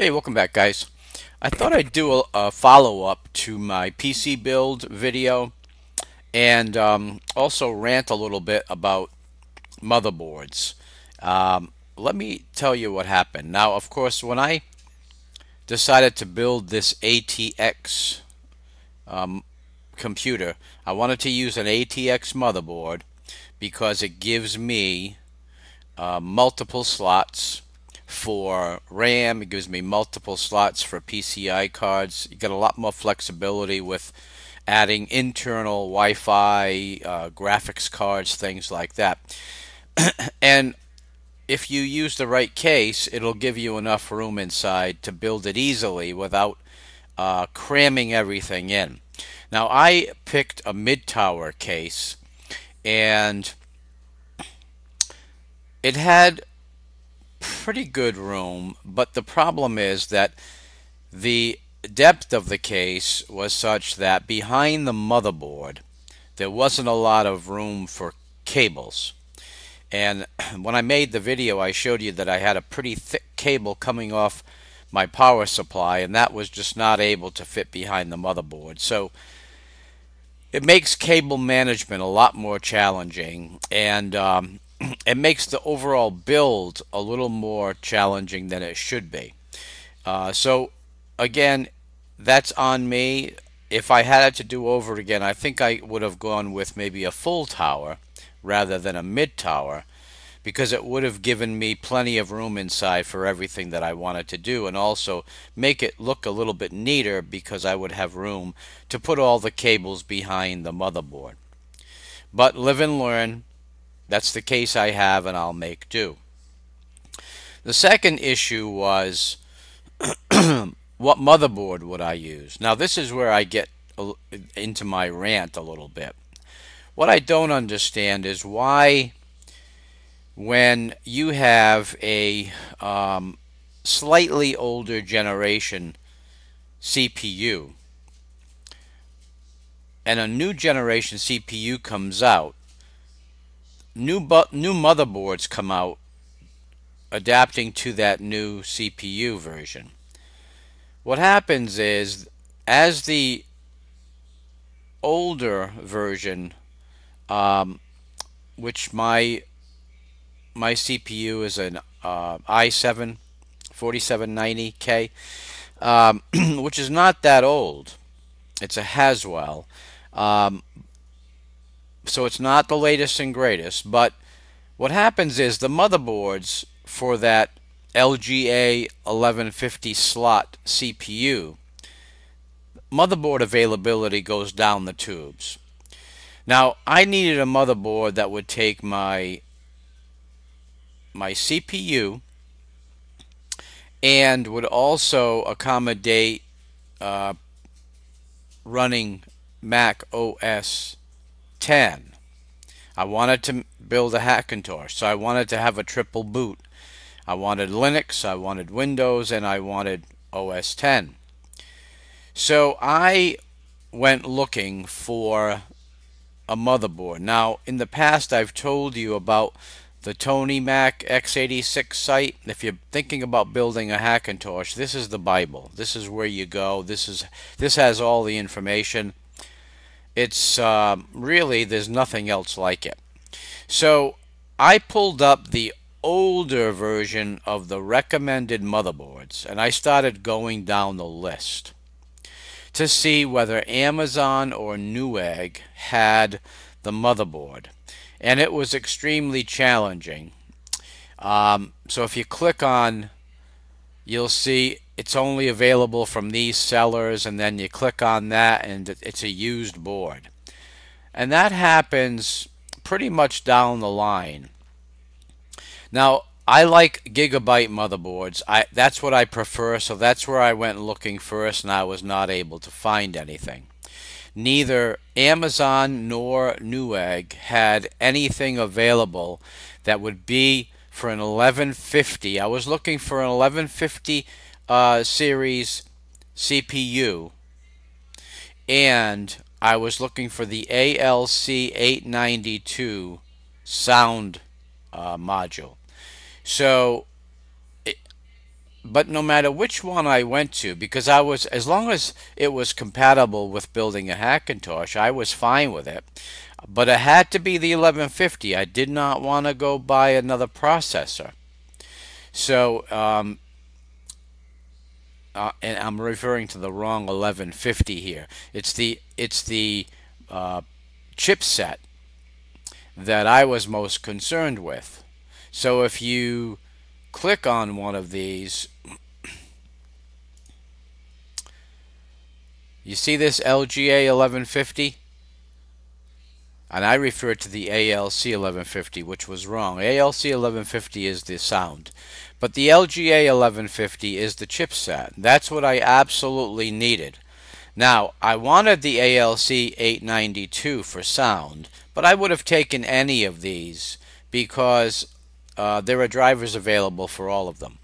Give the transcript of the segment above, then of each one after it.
Hey, welcome back, guys. I thought I'd do a follow-up to my PC build video and also rant a little bit about motherboards. Let me tell you what happened. Now, of course, when I decided to build this ATX computer, I wanted to use an ATX motherboard because it gives me multiple slots for RAM, it gives me multiple slots for PCI cards. You get a lot more flexibility with adding internal Wi-Fi, graphics cards, things like that. And if you use the right case, it'll give you enough room inside to build it easily without cramming everything in. Now, I picked a mid-tower case, and it had pretty good room, but the problem is that the depth of the case was such that behind the motherboard there wasn't a lot of room for cables. And when I made the video, I showed you that I had a pretty thick cable coming off my power supply, and that was just not able to fit behind the motherboard. So it makes cable management a lot more challenging, and it makes the overall build a little more challenging than it should be. So again, that's on me. If I had it to do over again, I think I would have gone with maybe a full tower rather than a mid tower, because it would have given me plenty of room inside for everything that I wanted to do, and also make it look a little bit neater because I would have room to put all the cables behind the motherboard. But live and learn. That's the case I have, and I'll make do. The second issue was what motherboard would I use? Now, this is where I get into my rant a little bit. What I don't understand is why, when you have a slightly older generation CPU and a new generation CPU comes out, new motherboards come out adapting to that new CPU version. What happens is, as the older version, which my CPU is an i7 4790K, which is not that old. It's a Haswell. So it's not the latest and greatest, but what happens is the motherboards for that LGA 1150 slot CPU, motherboard availability goes down the tubes. Now, I needed a motherboard that would take my CPU and would also accommodate running Mac OS 10. I wanted to build a Hackintosh, so I wanted to have a triple boot. I wanted Linux, I wanted Windows, and I wanted OS 10. So I went looking for a motherboard. Now, in the past, I've told you about the Tony Mac x86 site. If you're thinking about building a Hackintosh, this is the Bible. This is where you go. This has all the information. It's really, there's nothing else like it. So I pulled up the older version of the recommended motherboards, and I started going down the list to see whether Amazon or Newegg had the motherboard. And it was extremely challenging. So if you click on, you'll see it's only available from these sellers, and then you click on that and it's a used board. And that happens pretty much down the line. Now, I like Gigabyte motherboards. That's what I prefer, so that's where I went looking first, and I was not able to find anything. Neither Amazon nor Newegg had anything available that would be for an 1150. I was looking for an 1150 series CPU, and I was looking for the ALC 892 sound module. So But no matter which one I went to, because I was, as long as it was compatible with building a Hackintosh, I was fine with it. But it had to be the 1150. I did not want to go buy another processor. So, and I'm referring to the wrong 1150 here. It's the chipset that I was most concerned with. So if you click on one of these, you see this LGA 1150, and I refer to the ALC 1150, which was wrong. ALC 1150 is the sound, but the LGA 1150 is the chipset. That's what I absolutely needed. Now, I wanted the ALC 892 for sound, but I would have taken any of these because there are drivers available for all of them.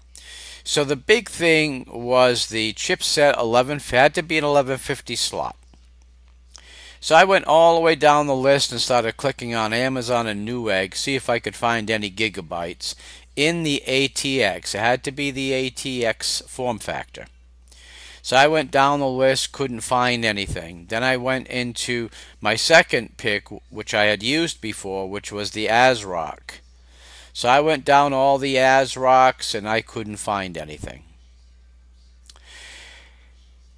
So the big thing was the chipset 11 had to be an 1150 slot. So I went all the way down the list and started clicking on Amazon and Newegg, see if I could find any Gigabytes in the ATX. It had to be the ATX form factor. So I went down the list, couldn't find anything. Then I went into my second pick, which I had used before, which was the ASRock. So I went down all the ASRocks and I couldn't find anything.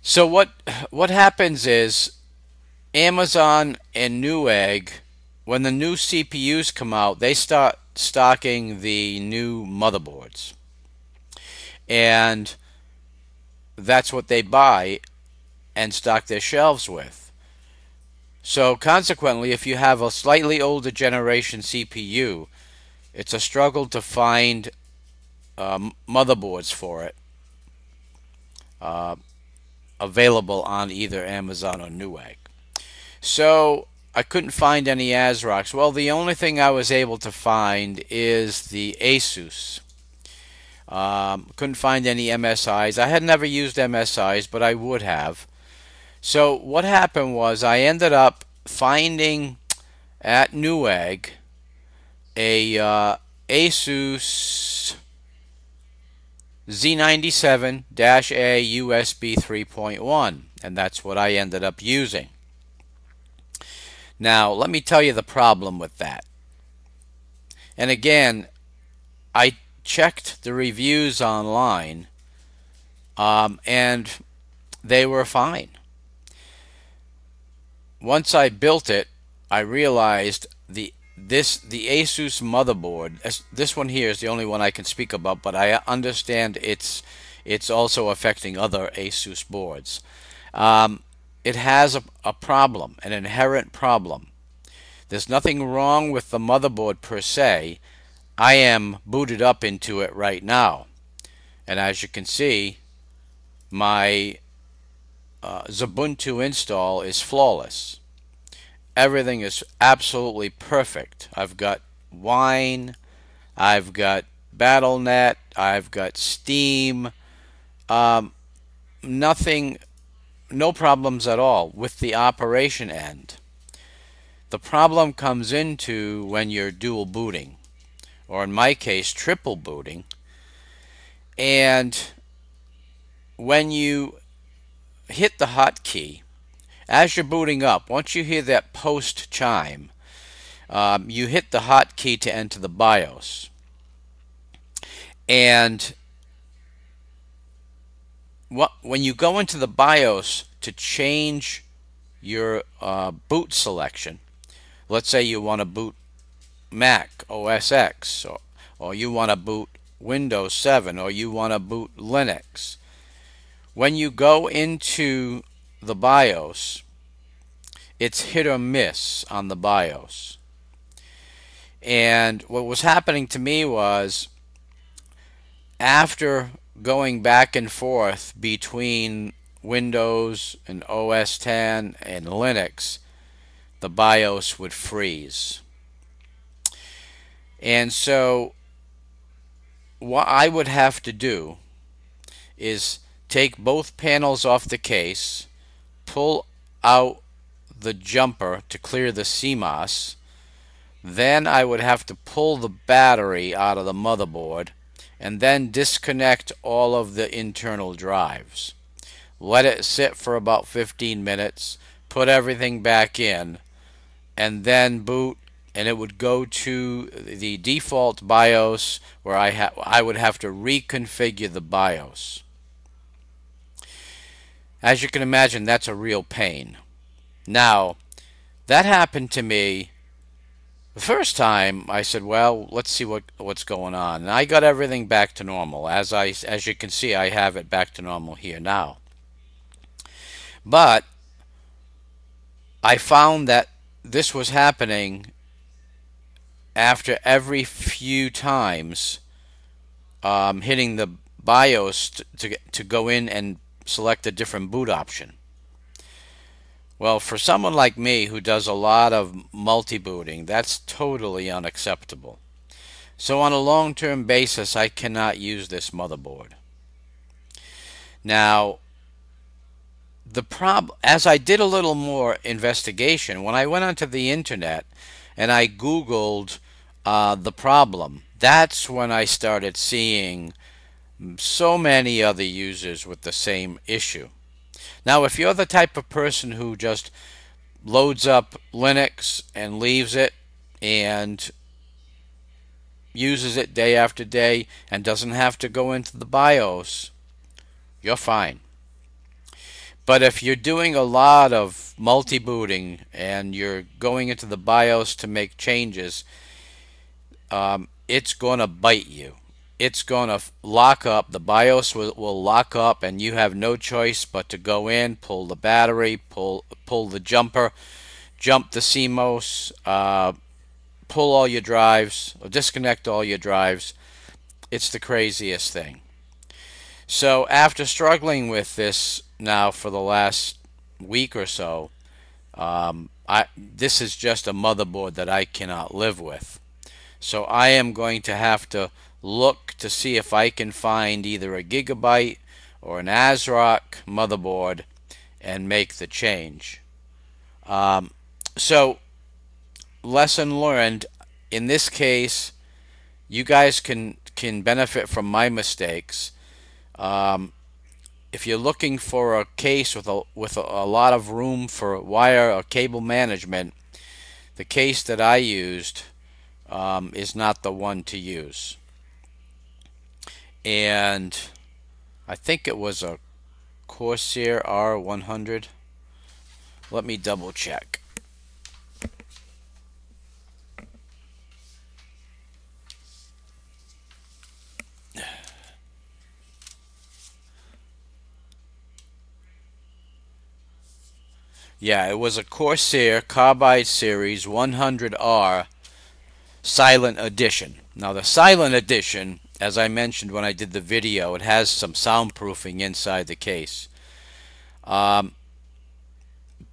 So what happens is, Amazon and Newegg, when the new CPUs come out, they start stocking the new motherboards, and that's what they buy and stock their shelves with. So consequently, if you have a slightly older generation CPU, it's a struggle to find motherboards for it available on either Amazon or Newegg. So I couldn't find any ASRocks. Well, the only thing I was able to find is the ASUS. Couldn't find any MSIs. I had never used MSIs, but I would have. So what happened was I ended up finding at Newegg a ASUS Z97-A USB 3.1, and that's what I ended up using. Now, let me tell you the problem with that. And again, I checked the reviews online, and they were fine. Once I built it, I realized the ASUS motherboard, this one here is the only one I can speak about, but I understand it's also affecting other ASUS boards. It has a problem, an inherent problem. There's nothing wrong with the motherboard per se. I am booted up into it right now. And as you can see, my Ubuntu install is flawless. Everything is absolutely perfect. I've got Wine, I've got Battle.net, I've got Steam, nothing. No problems at all with the operation end. The problem comes into when you're dual booting, or in my case triple booting, and when you hit the hotkey as you're booting up, once you hear that post chime, you hit the hotkey to enter the BIOS, and when you go into the BIOS to change your boot selection, let's say you want to boot Mac OSX, or you want to boot Windows 7, or you want to boot Linux, when you go into the BIOS, it's hit or miss on the BIOS. And what was happening to me was, after going back and forth between Windows and OS X and Linux, the BIOS would freeze. And so what I would have to do is take both panels off the case, pull out the jumper to clear the CMOS, then I would have to pull the battery out of the motherboard and then disconnect all of the internal drives. Let it sit for about 15 minutes, put everything back in, and then boot, and it would go to the default BIOS, where I would have to reconfigure the BIOS. As you can imagine, that's a real pain. Now, that happened to me the first time. I said, well, let's see what's going on. And I got everything back to normal. As you can see, I have it back to normal here now. But I found that this was happening after every few times hitting the BIOS to go in and select a different boot option. Well, for someone like me who does a lot of multi-booting, that's totally unacceptable. So on a long-term basis, I cannot use this motherboard. Now, the problem, as I did a little more investigation, when I went onto the internet and I Googled the problem, that's when I started seeing so many other users with the same issue. Now, if you're the type of person who just loads up Linux and leaves it and uses it day after day and doesn't have to go into the BIOS, you're fine. But if you're doing a lot of multi-booting and you're going into the BIOS to make changes, it's going to bite you. It's going to lock up. The BIOS will lock up, and you have no choice but to go in, pull the battery, pull the jumper, jump the CMOS, pull all your drives, or disconnect all your drives. It's the craziest thing. So after struggling with this now for the last week or so, this is just a motherboard that I cannot live with. So I am going to have to look to see if I can find either a Gigabyte or an ASRock motherboard and make the change. So lesson learned in this case, you guys can benefit from my mistakes. If you're looking for a case with a lot of room for wire or cable management, the case that I used is not the one to use. And I think it was a Corsair R100. Let me double check. Yeah, it was a Corsair Carbide Series 100R Silent Edition. Now, the Silent Edition, as I mentioned when I did the video, it has some soundproofing inside the case. But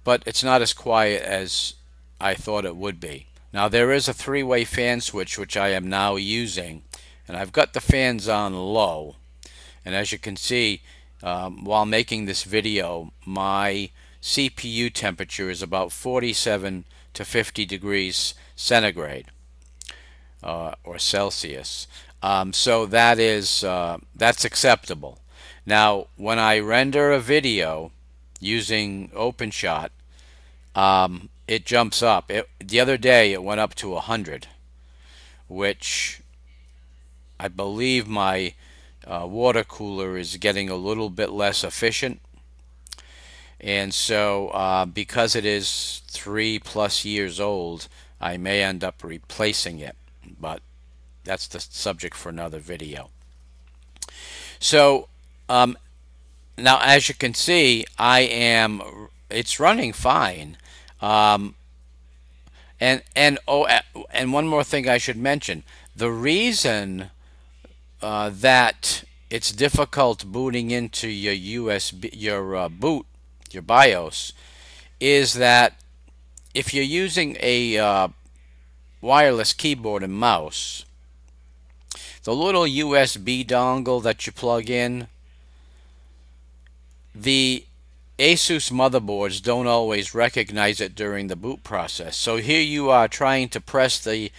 it's not as quiet as I thought it would be. Now, there is a three-way fan switch, which I am now using. And I've got the fans on low. And as you can see, while making this video, my CPU temperature is about 47 to 50 degrees centigrade or Celsius. So that's acceptable. Now, when I render a video using OpenShot, it jumps up. The other day, it went up to 100, which I believe my water cooler is getting a little bit less efficient. And so, because it is 3+ years old, I may end up replacing it, but that's the subject for another video. So now, as you can see, it's running fine. And one more thing I should mention: the reason that it's difficult booting into your USB, your BIOS, is that if you're using a wireless keyboard and mouse, the little USB dongle that you plug in, the ASUS motherboards don't always recognize it during the boot process. So here you are trying to press the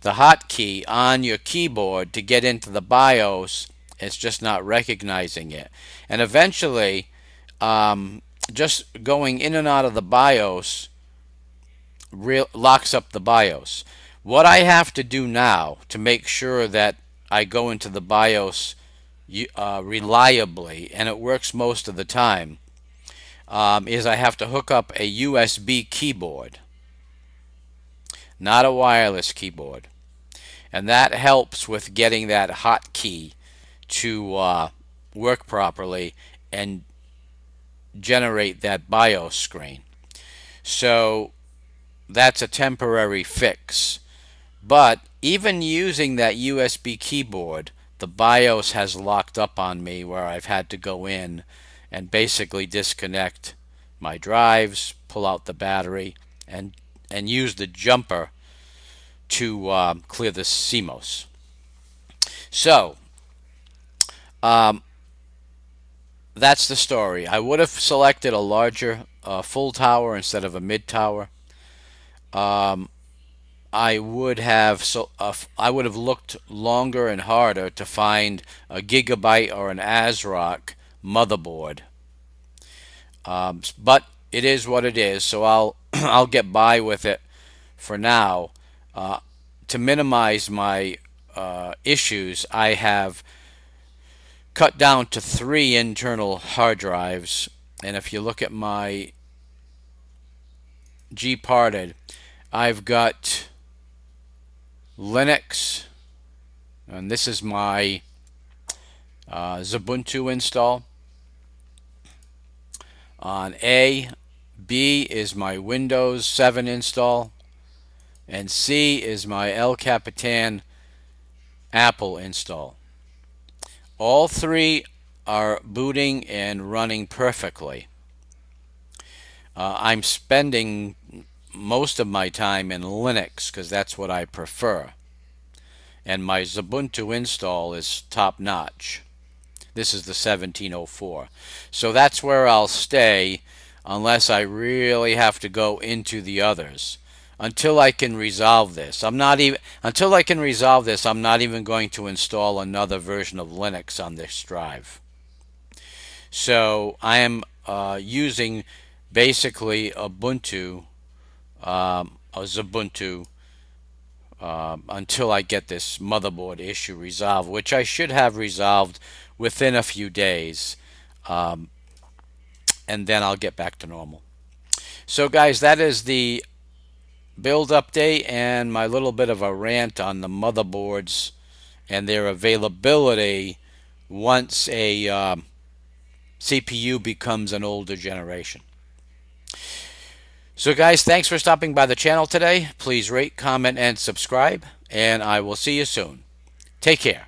the hotkey on your keyboard to get into the BIOS. It's just not recognizing it. And eventually, just going in and out of the BIOS locks up the BIOS. What I have to do now to make sure that I go into the BIOS reliably, and it works most of the time, is I have to hook up a USB keyboard, not a wireless keyboard. And that helps with getting that hotkey to work properly and generate that BIOS screen. So that's a temporary fix. But even using that USB keyboard, the BIOS has locked up on me where I've had to go in and basically disconnect my drives, pull out the battery, and use the jumper to clear the CMOS. So that's the story. I would have selected a larger full tower instead of a mid tower. I would have looked longer and harder to find a Gigabyte or an ASRock motherboard. But it is what it is, so I'll get by with it for now. To minimize my issues, I have cut down to 3 internal hard drives, and if you look at my G-parted, I've got Linux, and this is my Ubuntu install on A. B is my Windows 7 install, and C is my El Capitan Apple install. All 3 are booting and running perfectly. I'm spending most of my time in Linux because that's what I prefer, and my Ubuntu install is top notch. This is the 1704, so that's where I'll stay unless I really have to go into the others. Until I can resolve this, I'm not even going to install another version of Linux on this drive. So I am using basically Ubuntu, Ubuntu until I get this motherboard issue resolved, which I should have resolved within a few days, and then I'll get back to normal. So guys, that is the build update and my little bit of a rant on the motherboards and their availability once a CPU becomes an older generation. So guys, thanks for stopping by the channel today. Please rate, comment, and subscribe, and I will see you soon. Take care.